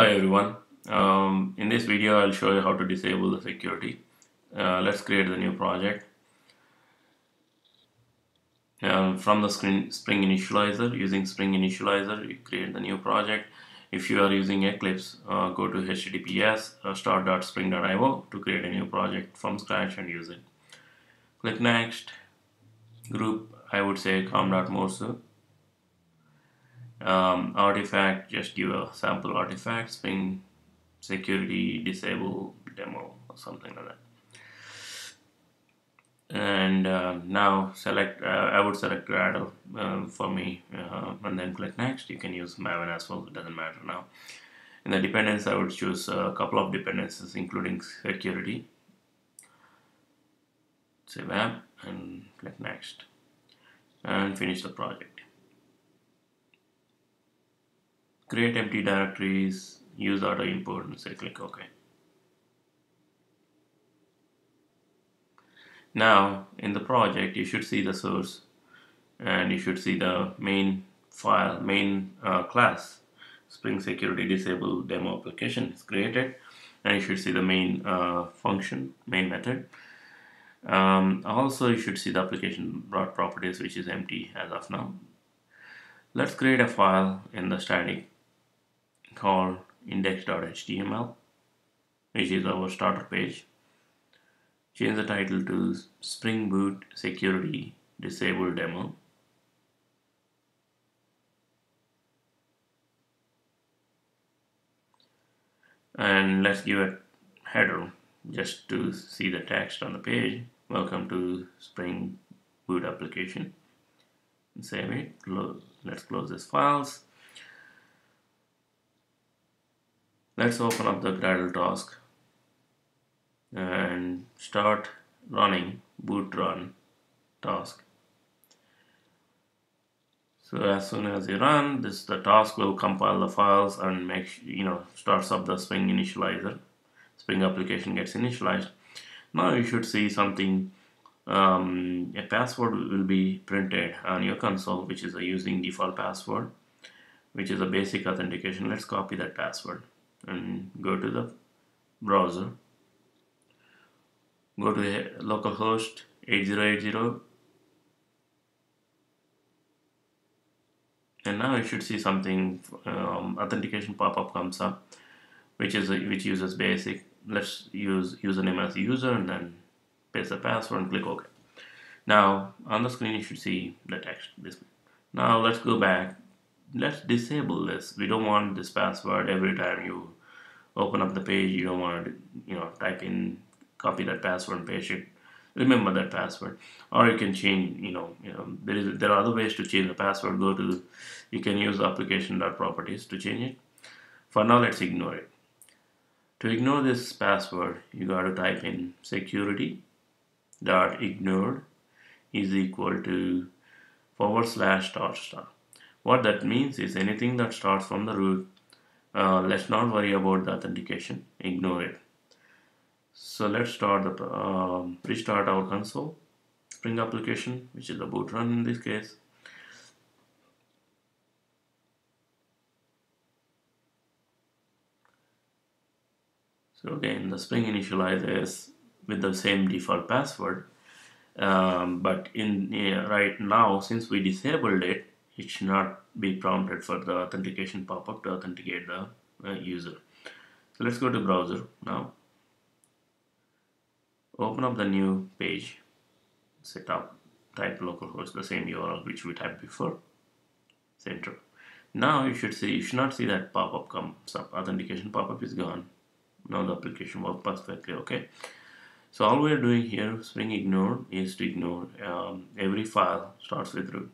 Hello everyone, in this video I'll show you how to disable the security. Let's create the new project. From the Spring Initializr, using Spring Initializr, you create the new project. If you are using Eclipse, go to https://start.spring.io to create a new project from scratch and use it. Click Next. Group, I would say com.morsu. Artifact, just give a sample artifact, Spring Security disable demo or something like that. And now select, I would select Gradle for me, and then click Next. You can use Maven as well, it doesn't matter now. In the dependence, I would choose a couple of dependencies including security. Save app and click Next and finish the project. Create empty directories, use auto import, and say click OK. Now in the project you should see the source and you should see the main file, class Spring Security Disable Demo Application is created, and you should see the main function, main method. Also you should see the application brought properties, which is empty as of now. Let's create a file in the static called index.html, which is our starter page. Change the title to Spring Boot Security Disable Demo. And let's give it header just to see the text on the page. Welcome to Spring Boot application. Save it. Let's close these files. Let's open up the Gradle task and start running boot run task. So as soon as you run this, the task will compile the files and make, starts up the Spring Initializr. Spring application gets initialized. Now you should see something. A password will be printed on your console, which is a using default password, which is a basic authentication. Let's copy that password and go to the browser. Go to localhost 8080, and now you should see something. Authentication pop-up comes up, which uses basic. Let's use username as a user and then paste the password and click OK. Now on the screen you should see the text. Now let's go back. Let's disable this. We don't want this password. Every time you open up the page, you don't want to type in, copy that password and paste it. Remember that password. Or you can change. There are other ways to change the password. Go to, you can use application.properties to change it. For now, let's ignore it. To ignore this password, you got to type in security.ignored is equal to /**. What that means is anything that starts from the root, let's not worry about the authentication, ignore it. So let's start the restart our console, Spring application, which is the boot run in this case. So again, the Spring Initializr is with the same default password, but in right now, since we disabled it, it should not be prompted for the authentication pop-up to authenticate the user. So let's go to browser now. Open up the new page. Set up, type localhost, the same URL which we typed before. Enter. Now you should see, you should not see that pop-up comes up. Authentication pop-up is gone. Now the application works perfectly okay. So all we are doing here, Spring ignore, is to ignore every file starts with root.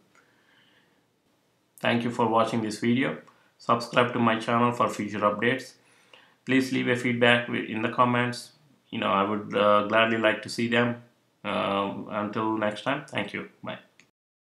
Thank you for watching this video. Subscribe to my channel for future updates. Please leave a feedback in the comments. I would gladly like to see them. Until next time, thank you. Bye.